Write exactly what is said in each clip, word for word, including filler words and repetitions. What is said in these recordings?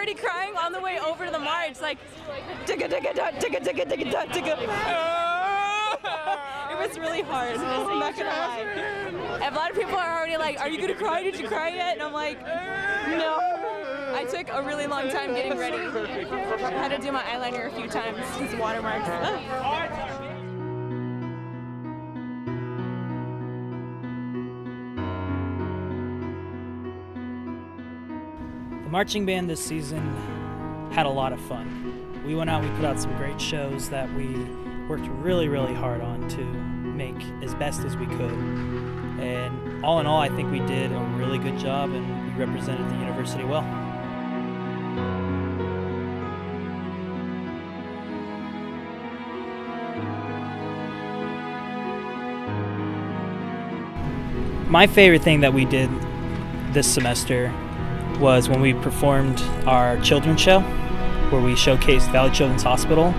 already crying on the way over to the march, like, digga digga digga digga digga digga. It was really hard, I'm not gonna lie. A lot of people are already like, are you gonna cry? Did you cry yet? And I'm like, no. I took a really long time getting ready. I had to do my eyeliner a few times, these watermarks. The marching band this season had a lot of fun. We went out, we put out some great shows that we worked really, really hard on to make as best as we could. And all in all, I think we did a really good job and we represented the university well. My favorite thing that we did this semester was when we performed our children's show, where we showcased Valley Children's Hospital.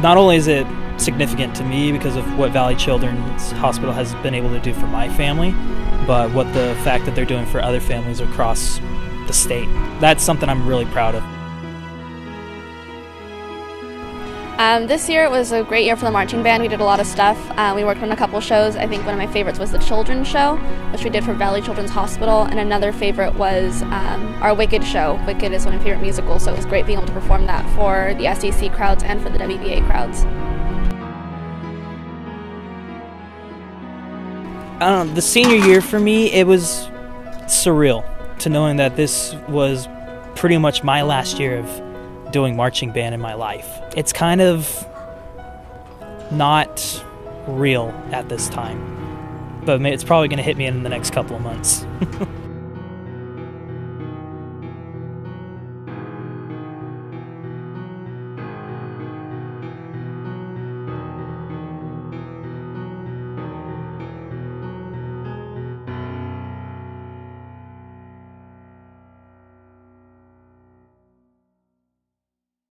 Not only is it significant to me because of what Valley Children's Hospital has been able to do for my family, but what the fact that they're doing for other families across the state. That's something I'm really proud of. Um, this year was a great year for the marching band. We did a lot of stuff. Uh, we worked on a couple shows. I think one of my favorites was the children's show, which we did for Valley Children's Hospital, and another favorite was um, our Wicked show. Wicked is one of my favorite musicals, so it was great being able to perform that for the S E C crowds and for the W B A crowds. I don't know, the senior year for me, it was surreal to knowing that this was pretty much my last year of doing marching band in my life. It's kind of not real at this time, but it's probably going to hit me in the next couple of months.